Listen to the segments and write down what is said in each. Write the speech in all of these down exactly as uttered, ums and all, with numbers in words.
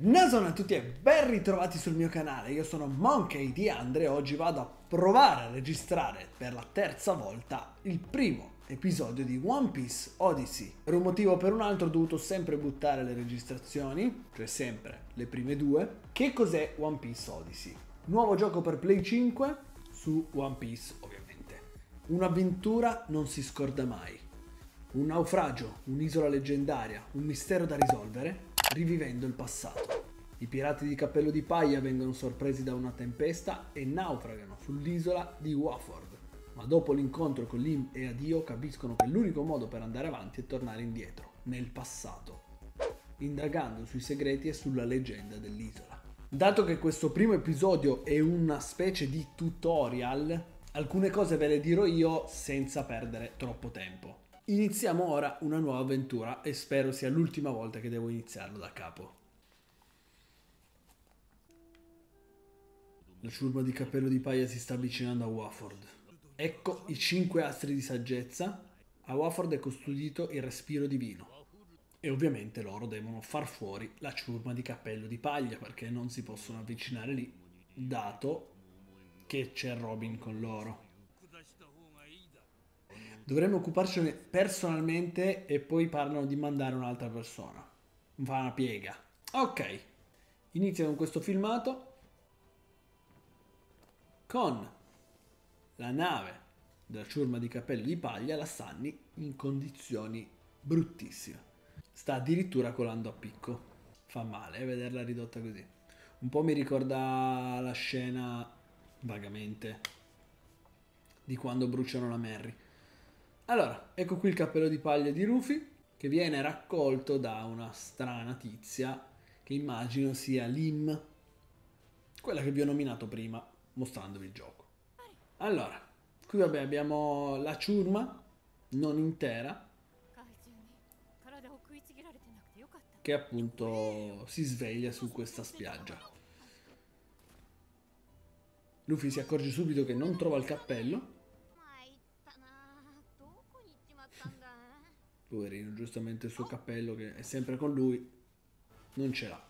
Nason a tutti e ben ritrovati sul mio canale, io sono Monkey D. Andre e oggi vado a provare a registrare per la terza volta il primo episodio di One Piece Odyssey. Per un motivo o per un altro ho dovuto sempre buttare le registrazioni, cioè sempre le prime due. Che cos'è One Piece Odyssey? Nuovo gioco per Play cinque su One Piece ovviamente. Un'avventura non si scorda mai, un naufragio, un'isola leggendaria, un mistero da risolvere. Rivivendo il passato, i pirati di Cappello di Paglia vengono sorpresi da una tempesta e naufragano sull'isola di Waford, ma dopo l'incontro con Lim e Adio capiscono che l'unico modo per andare avanti è tornare indietro, nel passato, indagando sui segreti e sulla leggenda dell'isola. Dato che questo primo episodio è una specie di tutorial, alcune cose ve le dirò io senza perdere troppo tempo. Iniziamo ora una nuova avventura e spero sia l'ultima volta che devo iniziarlo da capo. La ciurma di Cappello di Paglia si sta avvicinando a Waford. Ecco i cinque astri di saggezza. A Waford è custodito il respiro divino. E ovviamente loro devono far fuori la ciurma di Cappello di Paglia perché non si possono avvicinare lì, dato che c'è Robin con loro. Dovremmo occuparcene personalmente e poi parlano di mandare un'altra persona. Fa una piega. Ok. Inizia con questo filmato. Con la nave della ciurma di Cappello di Paglia, la Sunny in condizioni bruttissime. Sta addirittura colando a picco. Fa male eh, vederla ridotta così. Un po' mi ricorda la scena, vagamente, di quando bruciano la Mary. Allora, ecco qui il cappello di paglia di Ruffy, che viene raccolto da una strana tizia, che immagino sia Lim, quella che vi ho nominato prima, mostrandovi il gioco. Allora, qui vabbè abbiamo la ciurma, non intera, che appunto si sveglia su questa spiaggia. Luffy si accorge subito che non trova il cappello. Poverino, giustamente il suo cappello che è sempre con lui non ce l'ha.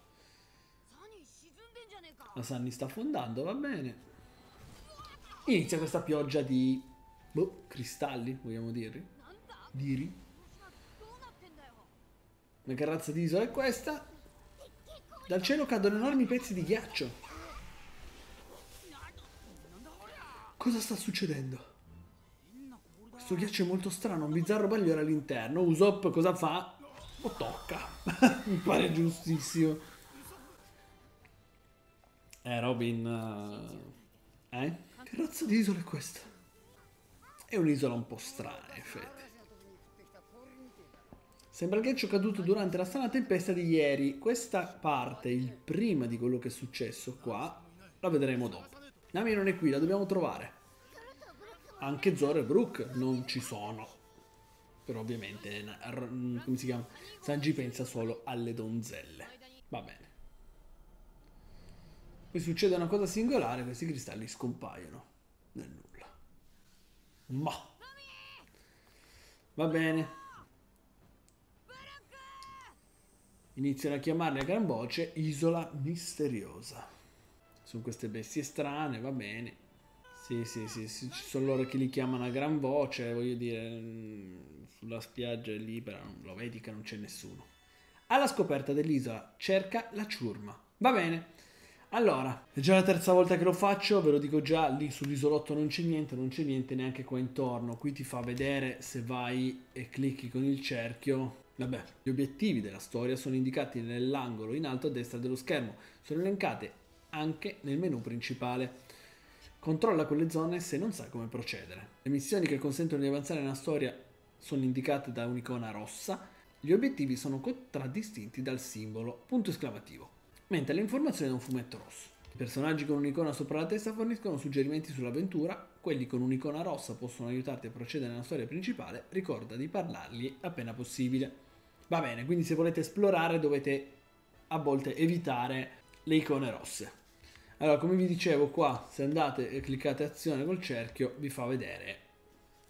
La Sunny sta affondando, va bene. Inizia questa pioggia di boh, cristalli, vogliamo dirli. Diri. Una carrazza di isola è questa. Dal cielo cadono enormi pezzi di ghiaccio. Cosa sta succedendo? Questo ghiaccio è molto strano, un bizzarro bagliore all'interno. Usopp cosa fa? Lo tocca. Mi pare giustissimo. Eh Robin. Eh? Che razza di isola è questa? È un'isola un po' strana in effetti. Sembra il ghiaccio caduto durante la strana tempesta di ieri. Questa parte, il prima di quello che è successo qua, la vedremo dopo. Nami non è qui, la dobbiamo trovare. Anche Zoro e Brook non ci sono. Però ovviamente, come si chiama? Sanji pensa solo alle donzelle. Va bene. Poi succede una cosa singolare, questi cristalli scompaiono nel nulla. Ma. Va bene. Iniziano a chiamarli a gran voce Isola Misteriosa. Sono queste bestie strane, va bene. Sì, sì, sì, sì, ci sono loro che li chiamano a gran voce, voglio dire, sulla spiaggia è libera, lo vedi che non c'è nessuno. Alla scoperta dell'isola, cerca la ciurma. Va bene, allora, è già la terza volta che lo faccio, ve lo dico già, lì sull'isolotto non c'è niente, non c'è niente neanche qua intorno. Qui ti fa vedere se vai e clicchi con il cerchio. Vabbè, gli obiettivi della storia sono indicati nell'angolo in alto a destra dello schermo, sono elencate anche nel menu principale. Controlla quelle zone se non sai come procedere. Le missioni che consentono di avanzare nella storia sono indicate da un'icona rossa. Gli obiettivi sono contraddistinti dal simbolo punto esclamativo, mentre le informazioni da un fumetto rosso. I personaggi con un'icona sopra la testa forniscono suggerimenti sull'avventura. Quelli con un'icona rossa possono aiutarti a procedere nella storia principale. Ricorda di parlargli appena possibile. Va bene, quindi se volete esplorare dovete a volte evitare le icone rosse. Allora, come vi dicevo qua, se andate e cliccate azione col cerchio, vi fa vedere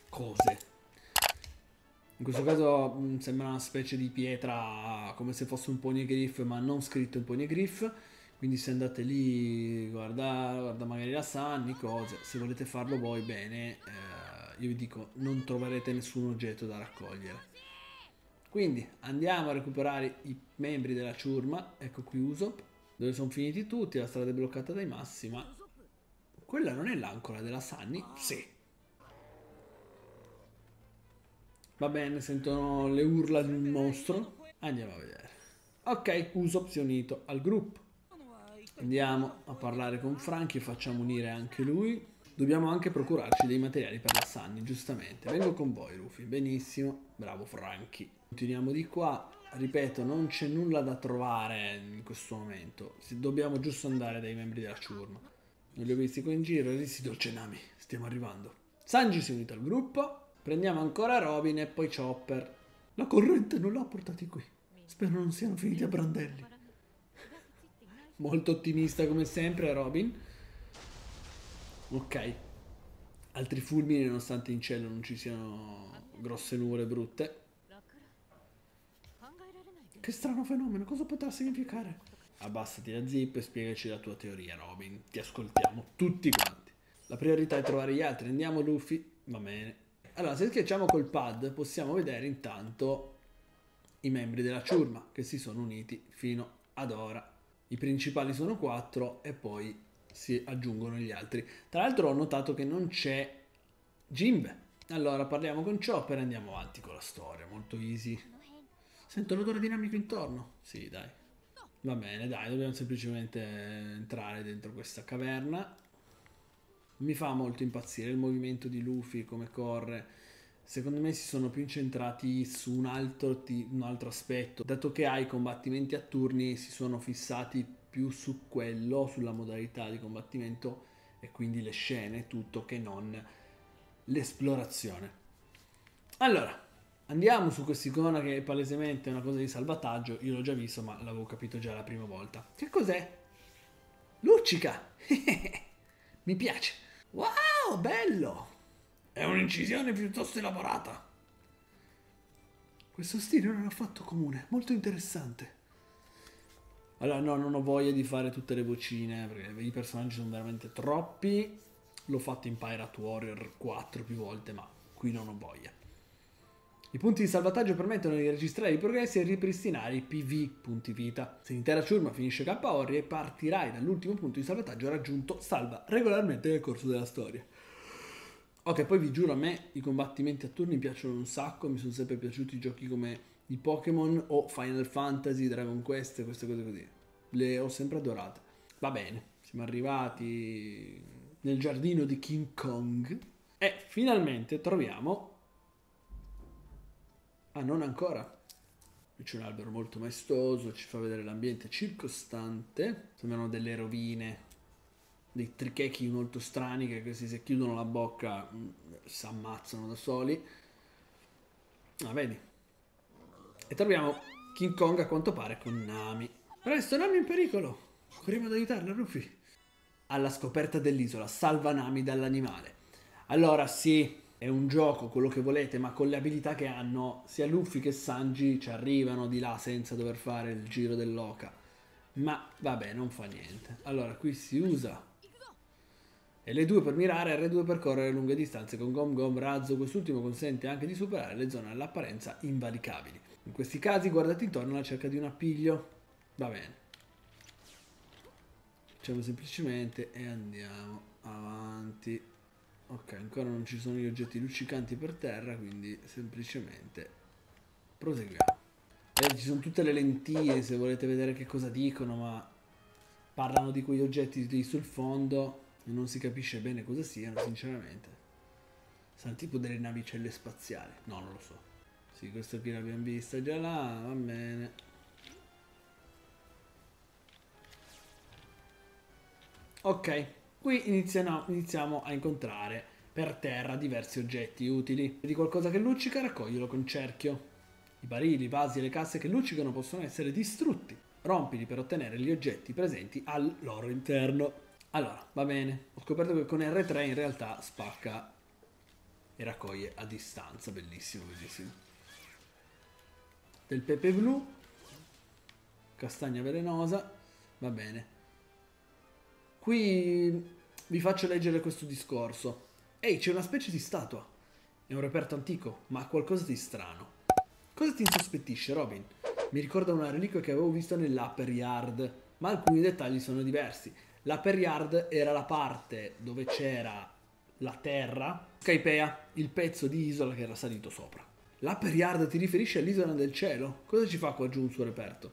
cose. In questo caso mh, sembra una specie di pietra, come se fosse un poneglyph, ma non scritto in poneglyph. Quindi se andate lì, guarda, guarda magari la Sunny, cose, se volete farlo voi bene, eh, io vi dico, non troverete nessun oggetto da raccogliere. Quindi andiamo a recuperare i membri della ciurma, ecco qui Usopp, dove sono finiti tutti, la strada è bloccata dai massi, ma quella non è l'ancora della Sunny? Sì. Va bene, sentono le urla di un mostro, andiamo a vedere. Ok, Usopp si è unito al gruppo. Andiamo a parlare con Franky e facciamo unire anche lui. Dobbiamo anche procurarci dei materiali per la Sunny, giustamente. Vengo con voi, Ruffy. Benissimo. Bravo, Franky. Continuiamo di qua. Ripeto, non c'è nulla da trovare in questo momento. Dobbiamo giusto andare dai membri della ciurma. Non li ho visti qua in giro. Residuo c'è Nami. Stiamo arrivando. Sanji si è unito al gruppo. Prendiamo ancora Robin e poi Chopper. La corrente non l'ha portati qui. Spero non siano finiti a brandelli. Molto ottimista come sempre Robin. Ok. Altri fulmini nonostante in cielo non ci siano grosse nuvole brutte. Che strano fenomeno, cosa potrà significare? Abbassati la zip e spiegaci la tua teoria Robin. Ti ascoltiamo tutti quanti. La priorità è trovare gli altri. Andiamo Luffy. Va bene. Allora se schiacciamo col pad possiamo vedere intanto i membri della ciurma che si sono uniti fino ad ora. I principali sono quattro e poi si aggiungono gli altri. Tra l'altro ho notato che non c'è Jinbe. Allora parliamo con Chopper e andiamo avanti con la storia. Molto easy. Sento l'odore dinamico intorno. Sì, dai. Va bene, dai. Dobbiamo semplicemente entrare dentro questa caverna. Mi fa molto impazzire il movimento di Luffy, come corre. Secondo me si sono più incentrati su un altro, un altro aspetto. Dato che ha i combattimenti a turni, si sono fissati più su quello, sulla modalità di combattimento e quindi le scene, tutto, che non l'esplorazione. Allora, andiamo su quest'icona che è palesemente una cosa di salvataggio. Io l'ho già visto, ma l'avevo capito già la prima volta. Che cos'è? Luccica! Mi piace! Wow, bello! È un'incisione piuttosto elaborata. Questo stile non è affatto comune, molto interessante. Allora no, non ho voglia di fare tutte le vocine, perché i personaggi sono veramente troppi. L'ho fatto in Pirate Warrior quattro più volte, ma qui non ho voglia. I punti di salvataggio permettono di registrare i progressi e ripristinare i P V, punti vita. Se l'intera ciurma finisce K O, ripartirai dall'ultimo punto di salvataggio raggiunto, salva regolarmente nel corso della storia. Ok, poi vi giuro, a me i combattimenti a turni piacciono un sacco, mi sono sempre piaciuti i giochi come i Pokémon o Final Fantasy, Dragon Quest, queste cose così. Le ho sempre adorate. Va bene, siamo arrivati nel giardino di King Kong e finalmente troviamo... Ah, non ancora. Qui c'è un albero molto maestoso, ci fa vedere l'ambiente circostante. Sembrano delle rovine. Dei trichechi molto strani che se, se chiudono la bocca si ammazzano da soli. Ah, vedi? E troviamo King Kong a quanto pare con Nami. Presto, Nami è in pericolo. Corriamo ad aiutarla, Ruffy. Alla scoperta dell'isola, salva Nami dall'animale. Allora sì, è un gioco, quello che volete, ma con le abilità che hanno, sia Luffy che Sanji ci arrivano di là senza dover fare il giro dell'oca. Ma vabbè, non fa niente. Allora, qui si usa... L due per mirare, R due per correre lunghe distanze con Gom Gom Razzo, quest'ultimo consente anche di superare le zone all'apparenza invalicabili. In questi casi guardate intorno alla cerca di un appiglio. Va bene. Facciamo semplicemente e andiamo avanti. Ok, ancora non ci sono gli oggetti luccicanti per terra, quindi semplicemente proseguiamo. Eh, ci sono tutte le lentie se volete vedere che cosa dicono, ma parlano di quegli oggetti lì sul fondo. Non si capisce bene cosa siano, sinceramente. Sono tipo delle navicelle spaziali. No, non lo so. Sì, questo qui l'abbiamo vista già là, va bene. Ok, qui iniziano, iniziamo a incontrare per terra diversi oggetti utili. Vedi qualcosa che luccica? Raccoglilo con cerchio. I barili, i vasi e le casse che luccicano possono essere distrutti. Rompili per ottenere gli oggetti presenti al loro interno. Allora, va bene, ho scoperto che con R tre in realtà spacca e raccoglie a distanza, bellissimo, bellissimo. del pepe blu, castagna velenosa, va bene. Qui vi faccio leggere questo discorso. Ehi, c'è una specie di statua. È un reperto antico, ma ha qualcosa di strano. Cosa ti insospettisce, Robin? Mi ricorda una reliquia che avevo visto nell'Upper Yard, ma alcuni dettagli sono diversi. L'Upper Yard era la parte dove c'era la terra, Skypea, il pezzo di isola che era salito sopra. L'Upper Yard ti riferisce all'isola del cielo? Cosa ci fa qua giù un suo reperto?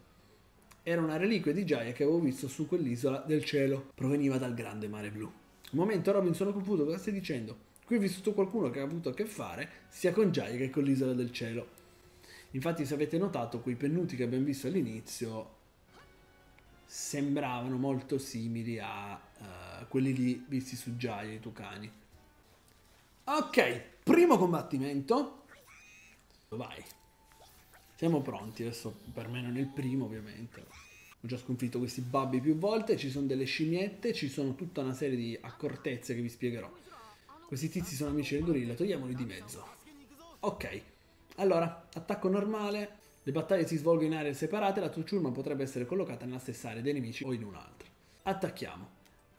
Era una reliquia di Jaya che avevo visto su quell'isola del cielo. Proveniva dal grande mare blu. Un momento, Robin, sono confuso, cosa stai dicendo? Qui è vissuto qualcuno che ha avuto a che fare sia con Jaya che con l'isola del cielo. Infatti, se avete notato, quei pennuti che abbiamo visto all'inizio sembravano molto simili a uh, quelli lì visti su Jaya, i tucani. Ok, primo combattimento. Vai. Siamo pronti, adesso per me non è il primo ovviamente. Ho già sconfitto questi babbi più volte, ci sono delle scimmiette, ci sono tutta una serie di accortezze che vi spiegherò. Questi tizi sono amici del gorilla, togliamoli di mezzo. Ok. Allora, attacco normale, le battaglie si svolgono in aree separate, la Tsuchurma potrebbe essere collocata nella stessa area dei nemici o in un'altra. Attacchiamo.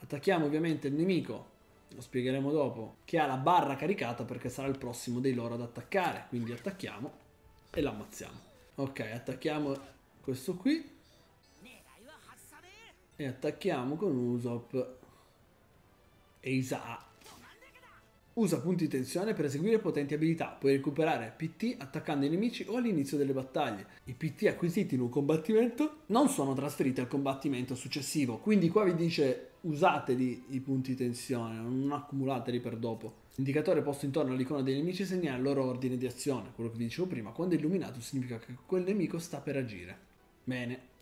Attacchiamo ovviamente il nemico, lo spiegheremo dopo, che ha la barra caricata perché sarà il prossimo dei loro ad attaccare. Quindi attacchiamo e l'ammazziamo. Ok, attacchiamo questo qui. E attacchiamo con Usopp e Isaa. Usa punti di tensione per eseguire potenti abilità, puoi recuperare P T attaccando i nemici o all'inizio delle battaglie. I P T acquisiti in un combattimento non sono trasferiti al combattimento successivo, quindi qua vi dice usateli i punti di tensione, non accumulateli per dopo. L'indicatore posto intorno all'icona dei nemici segnala il loro ordine di azione, quello che vi dicevo prima, quando è illuminato significa che quel nemico sta per agire. Bene.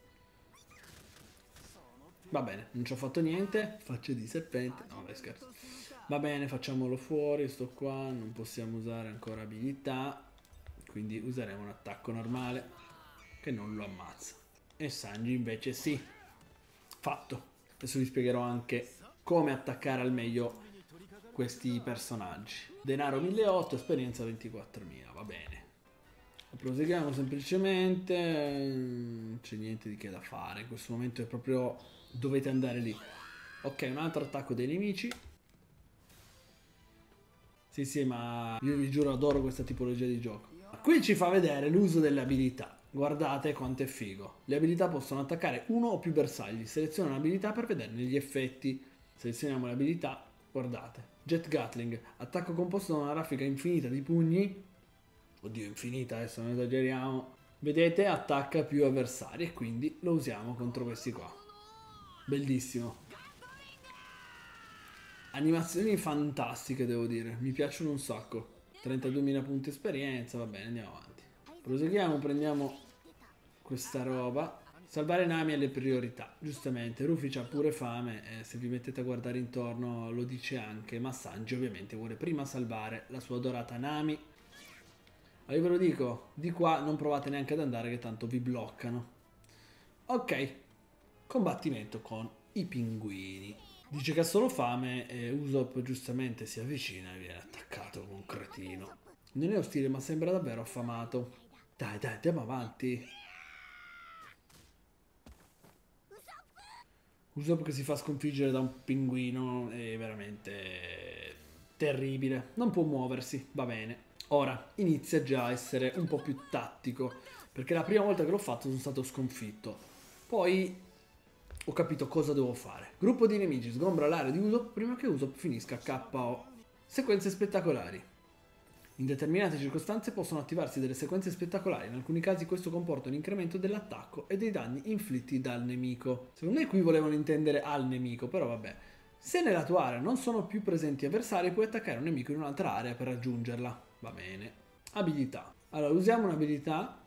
Va bene, non ci ho fatto niente, facce di serpente, no beh scherzo. Va bene, facciamolo fuori, sto qua, non possiamo usare ancora abilità, quindi useremo un attacco normale che non lo ammazza. E Sanji invece sì, fatto. Adesso vi spiegherò anche come attaccare al meglio questi personaggi. Denaro milleottocento, esperienza ventiquattromila, va bene. Proseguiamo semplicemente, non c'è niente di che da fare, in questo momento è proprio dovete andare lì. Ok, un altro attacco dei nemici. Sì, sì, ma io vi giuro adoro questa tipologia di gioco. Qui ci fa vedere l'uso delle abilità. Guardate quanto è figo. Le abilità possono attaccare uno o più bersagli. Seleziona un'abilità per vederne gli effetti. Selezioniamo l'abilità. Guardate. Jet Gatling. Attacco composto da una raffica infinita di pugni. Oddio, infinita, adesso non esageriamo. Vedete, attacca più avversari e quindi lo usiamo contro questi qua. Bellissimo. Animazioni fantastiche, devo dire, mi piacciono un sacco. trentaduemila punti esperienza, va bene, andiamo avanti. Proseguiamo, prendiamo questa roba. Salvare Nami è le priorità, giustamente. Ruffy c'ha pure fame, eh, se vi mettete a guardare intorno lo dice anche, ma Sanji ovviamente vuole prima salvare la sua adorata Nami. Ma io ve lo dico, di qua non provate neanche ad andare che tanto vi bloccano. Ok, combattimento con i pinguini. Dice che ha solo fame e Usopp giustamente si avvicina e viene attaccato come un cretino. Non è ostile ma sembra davvero affamato. Dai dai, andiamo avanti. Usopp che si fa sconfiggere da un pinguino è veramente terribile. Non può muoversi, va bene. Ora inizia già a essere un po' più tattico, perché la prima volta che l'ho fatto sono stato sconfitto. Poi ho capito cosa devo fare. Gruppo di nemici sgombra l'area di Usopp prima che Usopp finisca K O. Sequenze spettacolari. In determinate circostanze possono attivarsi delle sequenze spettacolari. In alcuni casi questo comporta un incremento dell'attacco e dei danni inflitti dal nemico. Secondo me qui volevano intendere al nemico, però vabbè. Se nella tua area non sono più presenti avversari, puoi attaccare un nemico in un'altra area per raggiungerla. Va bene. Abilità. Allora, usiamo un'abilità,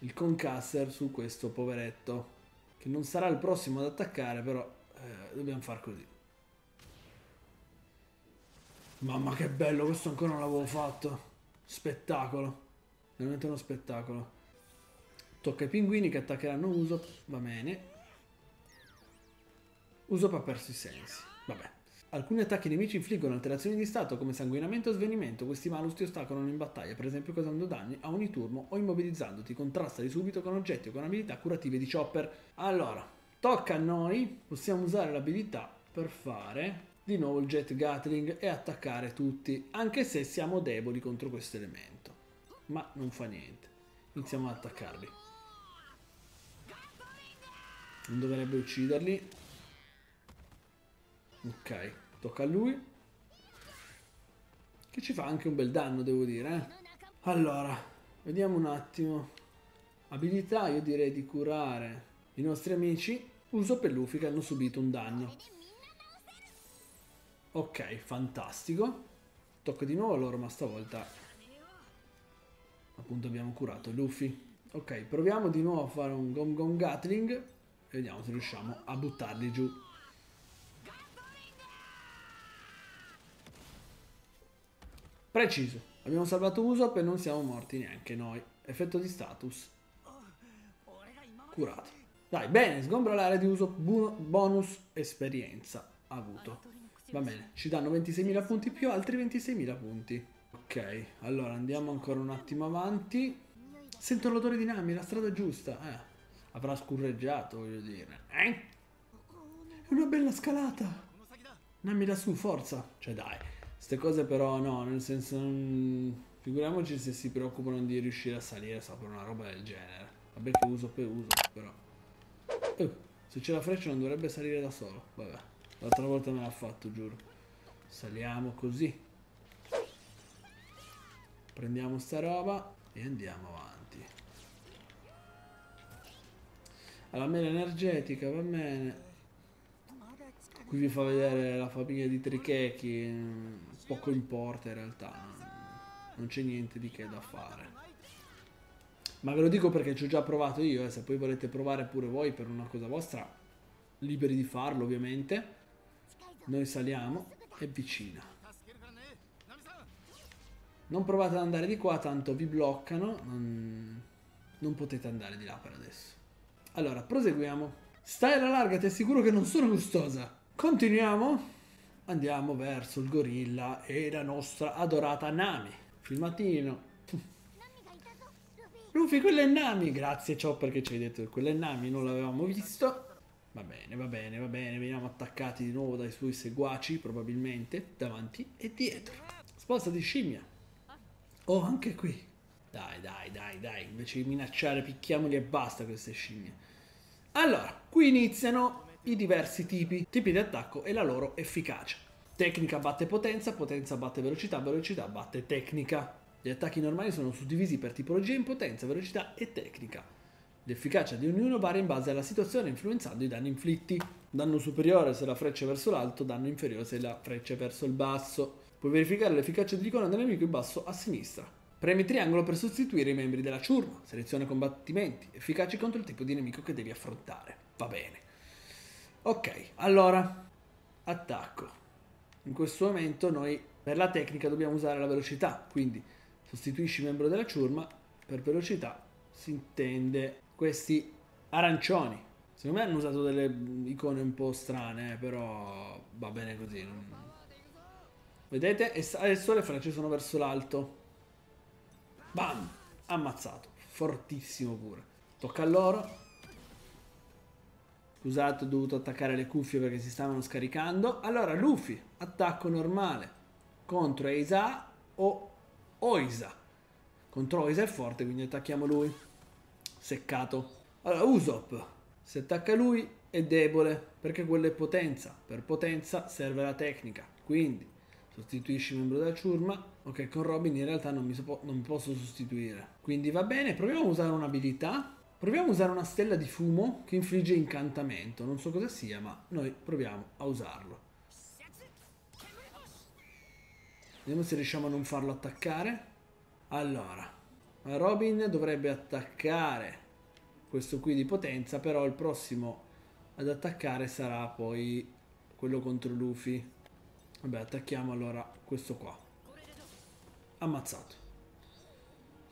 il Concussor, su questo poveretto. Che non sarà il prossimo ad attaccare, però eh, dobbiamo far così. Mamma che bello, questo ancora non l'avevo fatto. Spettacolo. Veramente uno spettacolo. Tocca ai pinguini che attaccheranno Usopp, va bene. Usopp ha perso i sensi, vabbè. Alcuni attacchi nemici infliggono alterazioni di stato come sanguinamento o svenimento. Questi malus ti ostacolano in battaglia, per esempio causando danni a ogni turno o immobilizzandoti. Contrastali subito con oggetti o con abilità curative di Chopper. Allora, tocca a noi. Possiamo usare l'abilità per fare di nuovo il Jet Gatling e attaccare tutti, anche se siamo deboli contro questo elemento. Ma non fa niente. Iniziamo ad attaccarli. Non dovrebbe ucciderli. Ok, tocca a lui, che ci fa anche un bel danno, devo dire, eh? Allora, vediamo un attimo. Abilità, io direi di curare i nostri amici. Uso per Luffy che hanno subito un danno. Ok, fantastico. Tocca di nuovo a loro, ma stavolta appunto abbiamo curato Luffy. Ok, proviamo di nuovo a fare un Gum Gum Gatling e vediamo se riusciamo a buttarli giù. Preciso, abbiamo salvato Usopp e non siamo morti neanche noi. Effetto di status curati. Dai, bene, sgombra l'area di Usopp, bonus esperienza avuto. Va bene, ci danno ventiseimila punti più altri ventiseimila punti. Ok, allora andiamo ancora un attimo avanti. Sento l'odore di Nami, la strada giusta. Eh, avrà scurreggiato, voglio dire. Eh? È una bella scalata. Nami lassù, forza. Cioè dai, ste cose però no, nel senso... Mh, figuriamoci se si preoccupano di riuscire a salire sopra una roba del genere. Vabbè che uso per uso, però. Uh, se c'è la freccia non dovrebbe salire da solo. Vabbè, l'altra volta me l'ha fatto, giuro. Saliamo così. Prendiamo sta roba e andiamo avanti. Alla mela energetica, va bene. Qui vi fa vedere la famiglia di Trichechi. Poco importa in realtà, non c'è niente di che da fare. Ma ve lo dico perché ci ho già provato io, eh. Se poi volete provare pure voi per una cosa vostra, liberi di farlo ovviamente. Noi saliamo. È vicina. Non provate ad andare di qua, tanto vi bloccano. Non, non potete andare di là per adesso. Allora, proseguiamo. Stai alla larga, ti assicuro che non sono gustosa. Continuiamo. Andiamo verso il gorilla e la nostra adorata Nami. Filmatino. Luffy, quella è Nami. Grazie, Chopper, che ci hai detto che quella è Nami. Non l'avevamo visto. Va bene, va bene, va bene. Veniamo attaccati di nuovo dai suoi seguaci, probabilmente, davanti e dietro. Sposta di scimmia. Oh, anche qui. Dai, dai, dai, dai. Invece di minacciare, picchiamoli e basta queste scimmie. Allora, qui iniziano i diversi tipi, tipi di attacco e la loro efficacia. Tecnica batte potenza, potenza batte velocità, velocità batte tecnica. Gli attacchi normali sono suddivisi per tipologia in potenza, velocità e tecnica. L'efficacia di ognuno varia in base alla situazione, influenzando i danni inflitti. Danno superiore se la freccia è verso l'alto, danno inferiore se la freccia è verso il basso. Puoi verificare l'efficacia dell'icona del nemico in basso a sinistra. Premi triangolo per sostituire i membri della ciurma. Seleziona combattimenti efficaci contro il tipo di nemico che devi affrontare. Va bene. Ok, allora, attacco. In questo momento noi per la tecnica dobbiamo usare la velocità, quindi sostituisci membro della ciurma. Per velocità si intende questi arancioni. Secondo me hanno usato delle icone un po' strane, però va bene così, non... Vedete? Adesso le frecce sono verso l'alto. Bam! Ammazzato. Fortissimo pure. Tocca a loro. Scusate, ho dovuto attaccare le cuffie perché si stavano scaricando. Allora, Luffy. Attacco normale contro Eisa o Oisa. Contro Oisa è forte, quindi attacchiamo lui. Seccato. Allora, Usopp. Se attacca lui è debole, perché quella è potenza. Per potenza serve la tecnica. Quindi... sostituisci il membro della ciurma. Ok, con Robin in realtà non mi, so non mi posso sostituire. Quindi va bene, proviamo a usare un'abilità. Proviamo a usare una stella di fumo che infligge incantamento. Non so cosa sia, ma noi proviamo a usarlo. Vediamo se riusciamo a non farlo attaccare. Allora, Robin dovrebbe attaccare questo qui di potenza, però il prossimo ad attaccare sarà poi quello contro Luffy. Vabbè, attacchiamo allora questo qua. Ammazzato.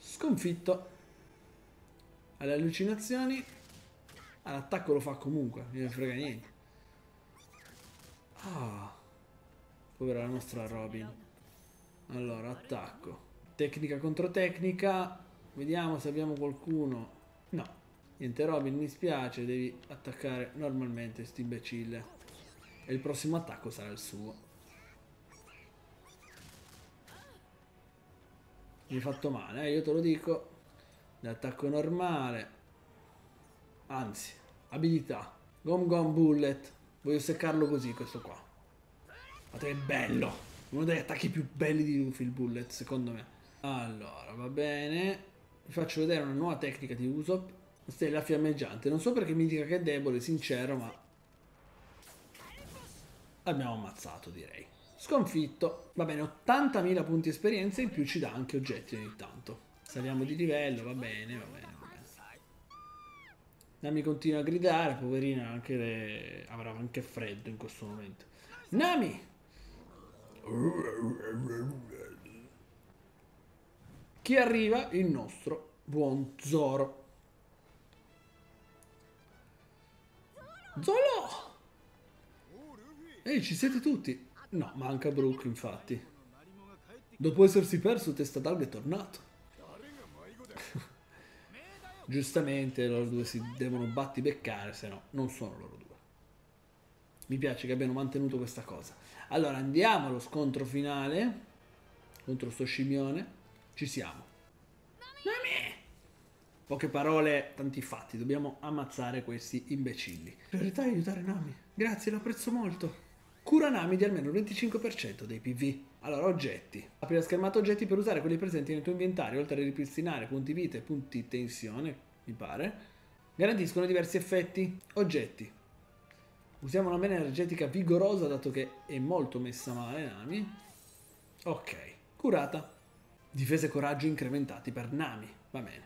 Sconfitto. Alle allucinazioni. L'attacco lo fa comunque, non ne frega niente. Ah, Povera la nostra Robin. Allora, attacco. Tecnica contro tecnica. Vediamo se abbiamo qualcuno. No. Niente Robin, mi spiace, devi attaccare normalmente sti imbecille. E il prossimo attacco sarà il suo. Mi hai fatto male, eh, io te lo dico. L'attacco normale. Anzi, abilità. Gum Gum Bullet. Voglio seccarlo così, questo qua. Ma che bello! Uno degli attacchi più belli di Luffy il Bullet, secondo me. Allora, va bene. Vi faccio vedere una nuova tecnica di Usopp. Stella fiammeggiante. Non so perché mi dica che è debole, sincero, ma... l'abbiamo ammazzato, direi. Sconfitto. Va bene, ottantamila punti esperienza in più ci dà anche oggetti ogni tanto. Saliamo di livello, va bene, va bene. Va bene. Nami continua a gridare, poverina, anche le... avrà anche freddo in questo momento. Nami! Chi arriva? Il nostro buon Zoro. Zoro! Ehi, ci siete tutti? No, manca Brook, infatti. Dopo essersi perso, Testa Dalga è tornato. Giustamente loro due si devono battibeccare, se no non sono loro due. Mi piace che abbiano mantenuto questa cosa. Allora andiamo allo scontro finale contro sto scimmione. Ci siamo. Nami! Poche parole, tanti fatti. Dobbiamo ammazzare questi imbecilli. Priorità è aiutare Nami. Grazie, lo apprezzo molto. Cura Nami di almeno il venticinque per cento dei P V. Allora, oggetti. Apri la schermata oggetti per usare quelli presenti nel tuo inventario, oltre a ripristinare punti vita e punti tensione, mi pare. Garantiscono diversi effetti. Oggetti. Usiamo una mena energetica vigorosa, dato che è molto messa male Nami. Ok. Curata. Difesa e coraggio incrementati per Nami. Va bene.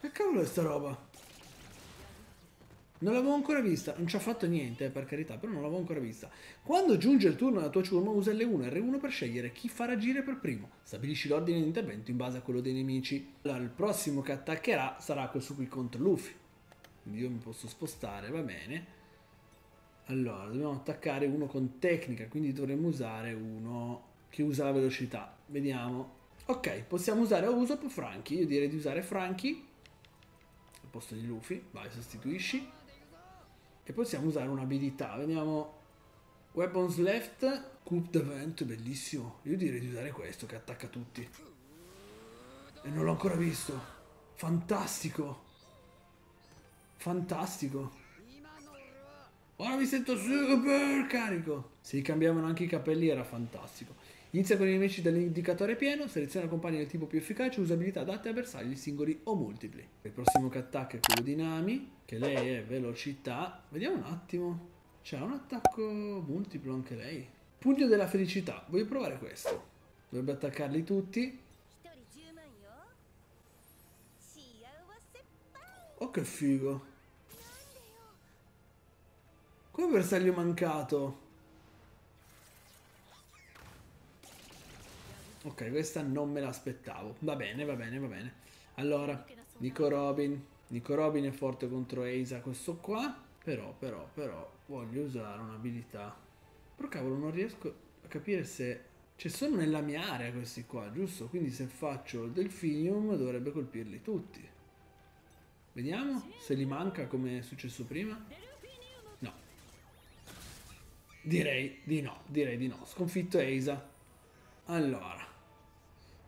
Che cavolo è sta roba? Non l'avevo ancora vista, non ci ha fatto niente, eh, per carità, però non l'avevo ancora vista. Quando giunge il turno della tua ciurma, usa L uno e R uno per scegliere chi far agire per primo. Stabilisci l'ordine di intervento in base a quello dei nemici. Allora, il prossimo che attaccherà sarà questo qui contro Luffy. Quindi io mi posso spostare, va bene. Allora, dobbiamo attaccare uno con tecnica, quindi dovremmo usare uno che usa la velocità. Vediamo. Ok, possiamo usare Usopp, Franky. Io direi di usare Franky al posto di Luffy. Vai, sostituisci. E possiamo usare un'abilità, vediamo. Weapons left, Coup d'Event, bellissimo. Io direi di usare questo che attacca tutti. E non l'ho ancora visto. Fantastico. Fantastico. Ora mi sento super carico. Se gli cambiavano anche i capelli era fantastico. Inizia con i nemici dall'indicatore pieno, seleziona compagni del tipo più efficace, usa abilità adatte a bersagli singoli o multipli. Il prossimo che attacca è quello di Nami, che lei è velocità. Vediamo un attimo. C'è un attacco multiplo anche lei. Pugno della felicità, voglio provare questo. Dovrebbe attaccarli tutti. Oh, che figo. Come bersaglio mancato. Ok, questa non me l'aspettavo. Va bene, va bene, va bene. Allora, Nico Robin. Nico Robin è forte contro Eisa, questo qua. Però, però, però, voglio usare un'abilità. Però cavolo, non riesco a capire se... cioè, sono nella mia area questi qua, giusto? Quindi se faccio il Delfinium dovrebbe colpirli tutti. Vediamo se li manca come è successo prima. No. Direi di no, direi di no. Sconfitto Eisa. Allora...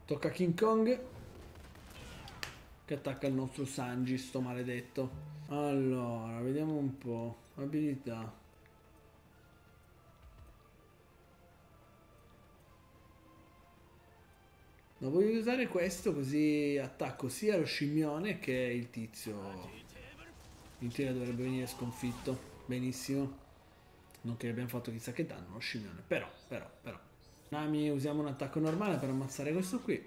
tocca a King Kong, che attacca il nostro Sanji, sto maledetto. Allora, vediamo un po'. Abilità. No, voglio usare questo così attacco sia lo scimmione che il tizio. In teoria dovrebbe venire sconfitto. Benissimo. Non che abbiamo fatto chissà che danno lo scimmione. Però, però, però. Nami, usiamo un attacco normale per ammazzare questo qui.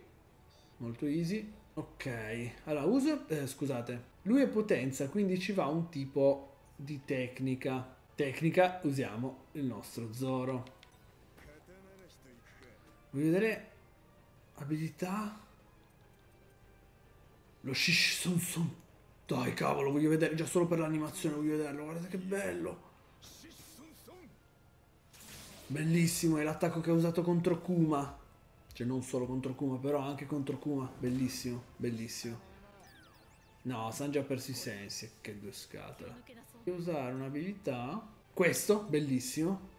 Molto easy. Ok. Allora, uso... Eh, scusate. Lui è potenza, quindi ci va un tipo di tecnica. Tecnica, usiamo il nostro Zoro. Voglio vedere... abilità... lo Shishi Sonson. Dai, cavolo, voglio vedere... già solo per l'animazione voglio vederlo. Guardate che bello. Bellissimo, è l'attacco che ha usato contro Kuma. Cioè non solo contro Kuma, però anche contro Kuma. Bellissimo, bellissimo. No, Sanji ha perso i sensi. Che due scatole. Devo usare un'abilità. Questo, bellissimo.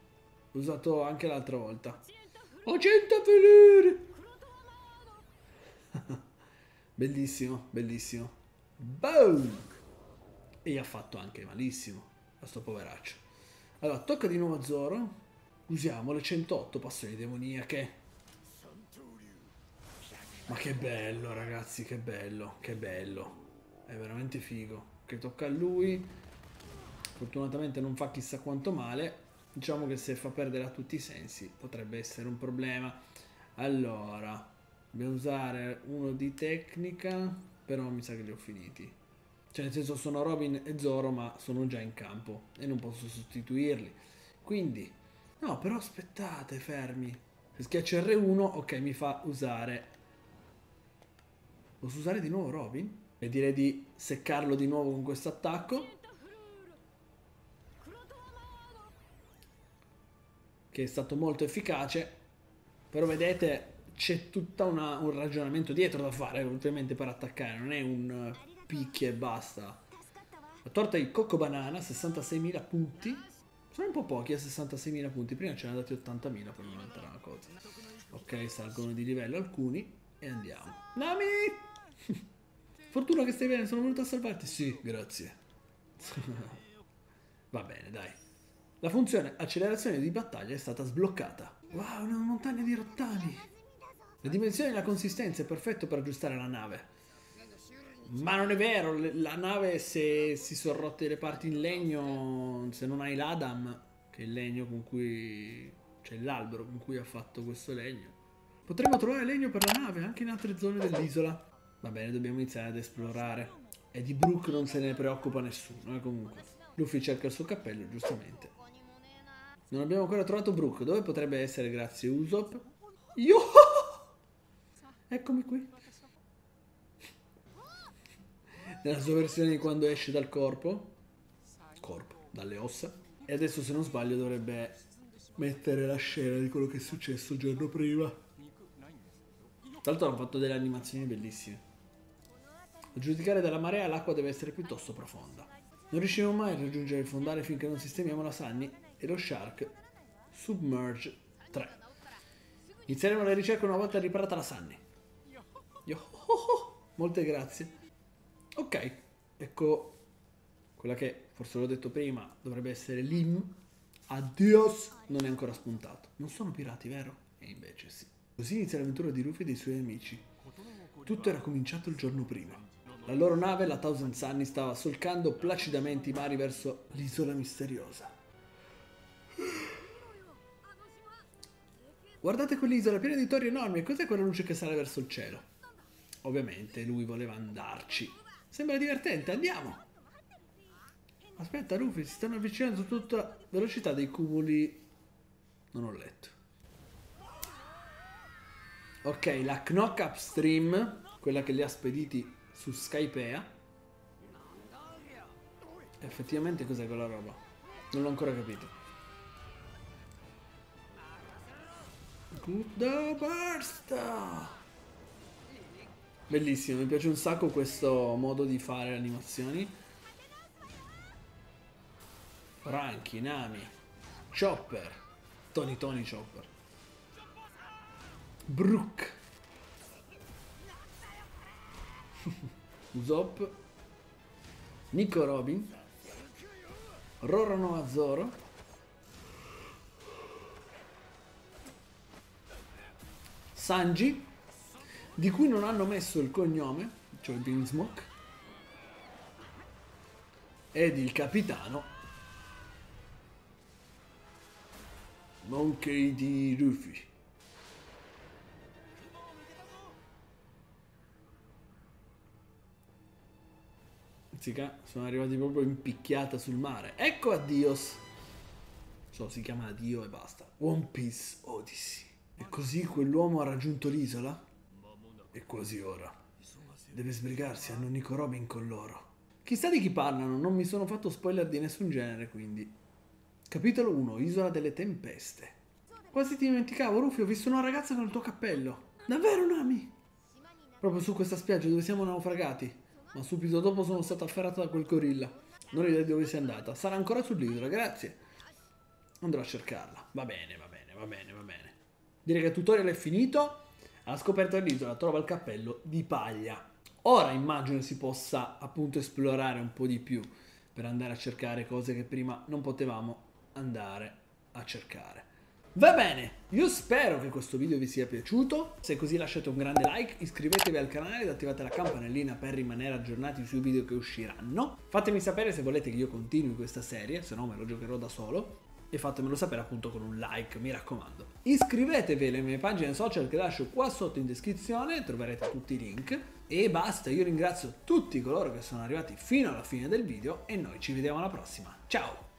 L'ho usato anche l'altra volta. Ho cento velure! Bellissimo, bellissimo. Boom! E ha fatto anche malissimo a sto poveraccio. Allora, tocca di nuovo a Zoro. Usiamo le centootto passioni demoniache. Ma che bello, ragazzi, che bello, che bello. È veramente figo. Che tocca a lui. Fortunatamente non fa chissà quanto male. Diciamo che se fa perdere a tutti i sensi potrebbe essere un problema. Allora, dobbiamo usare uno di tecnica, però mi sa che li ho finiti. Cioè nel senso, sono Robin e Zoro ma sono già in campo e non posso sostituirli. Quindi, no, però aspettate, fermi. Se schiaccio erre uno, ok, mi fa usare. Posso usare di nuovo Robin? E direi di seccarlo di nuovo con questo attacco, che è stato molto efficace. Però vedete, c'è tutto un ragionamento dietro da fare, ovviamente, per attaccare. Non è un picchia e basta. La torta di Cocco Banana, sessantaseimila punti. Sono un po' pochi a sessantaseimila punti. Prima ce ne hanno dati ottantamila per un'altra cosa. Ok, salgono di livello alcuni e andiamo. Nami! Fortuna che stai bene, sono venuto a salvarti. Sì, grazie. Va bene, dai. La funzione accelerazione di battaglia è stata sbloccata. Wow, una montagna di rottami. La dimensione e la consistenza è perfetto per aggiustare la nave. Ma non è vero, la nave, se si sono rotte le parti in legno, se non hai l'Adam, che è il legno con cui... cioè l'albero con cui ha fatto questo legno. Potremmo trovare legno per la nave anche in altre zone dell'isola. Va bene, dobbiamo iniziare ad esplorare. E di Brook non se ne preoccupa nessuno, eh, comunque. Luffy cerca il suo cappello, giustamente. Non abbiamo ancora trovato Brook. Dove potrebbe essere, grazie Usopp? Io! Eccomi qui. Nella sua versione di quando esce dal corpo. Corpo, dalle ossa. E adesso, se non sbaglio, dovrebbe mettere la scena di quello che è successo il giorno prima. Tra l'altro hanno fatto delle animazioni bellissime. A giudicare dalla marea l'acqua deve essere piuttosto profonda. Non riusciremo mai a raggiungere il fondale finché non sistemiamo la Sunny e lo Shark Submerge tre. Inizieremo la ricerca una volta riparata la Sunny. Yo oh oh, molte grazie. Ok, ecco quella che forse l'ho detto prima, dovrebbe essere Lim. Adios, non è ancora spuntato. Non sono pirati, vero? E invece sì. Così inizia l'avventura di Luffy e dei suoi amici. Tutto era cominciato il giorno prima. La loro nave, la Thousand Sunny, stava solcando placidamente i mari verso l'isola misteriosa. Guardate quell'isola piena di torri enormi, cos'è quella luce che sale verso il cielo? Ovviamente lui voleva andarci. Sembra divertente, andiamo! Aspetta Luffy, si stanno avvicinando a tutta la velocità dei cumuli... Non ho letto. Ok, la Knock up stream, quella che li ha spediti su Skypea. Effettivamente cos'è quella roba? Non l'ho ancora capito. Good, basta! Bellissimo, mi piace un sacco questo modo di fare le animazioni. Ranky, Nami, Chopper, Tony Tony Chopper. Brook. Usopp. Nico Robin. Roronoa Zoro. Sanji, di cui non hanno messo il cognome, cioè Vinsmoke. Ed il capitano Monkey D. Ruffy. Sono arrivati proprio in picchiata sul mare. Ecco Adios. So, si chiama Adio e basta. One Piece Odyssey. E così quell'uomo ha raggiunto l'isola? È quasi ora. Deve sbrigarsi, hanno Nico Robin con loro. Chissà di chi parlano, non mi sono fatto spoiler di nessun genere, quindi. Capitolo uno, Isola delle Tempeste. Quasi ti dimenticavo, Ruffy, ho visto una ragazza con il tuo cappello. Davvero, Nami? Proprio su questa spiaggia dove siamo naufragati. Ma subito dopo sono stata afferrata da quel gorilla. Non ho idea di dove sia andata. Sarà ancora sull'isola, grazie. Andrò a cercarla. Va bene, va bene, va bene, va bene. Direi che il tutorial è finito. Alla scoperta dell'isola trova il cappello di paglia. Ora immagino si possa appunto esplorare un po' di più per andare a cercare cose che prima non potevamo andare a cercare. Va bene, io spero che questo video vi sia piaciuto, se è così lasciate un grande like, iscrivetevi al canale ed attivate la campanellina per rimanere aggiornati sui video che usciranno. Fatemi sapere se volete che io continui questa serie, se no me lo giocherò da solo, e fatemelo sapere appunto con un like, mi raccomando. Iscrivetevi alle mie pagine social che lascio qua sotto in descrizione, troverete tutti i link. E basta, io ringrazio tutti coloro che sono arrivati fino alla fine del video e noi ci vediamo alla prossima. Ciao!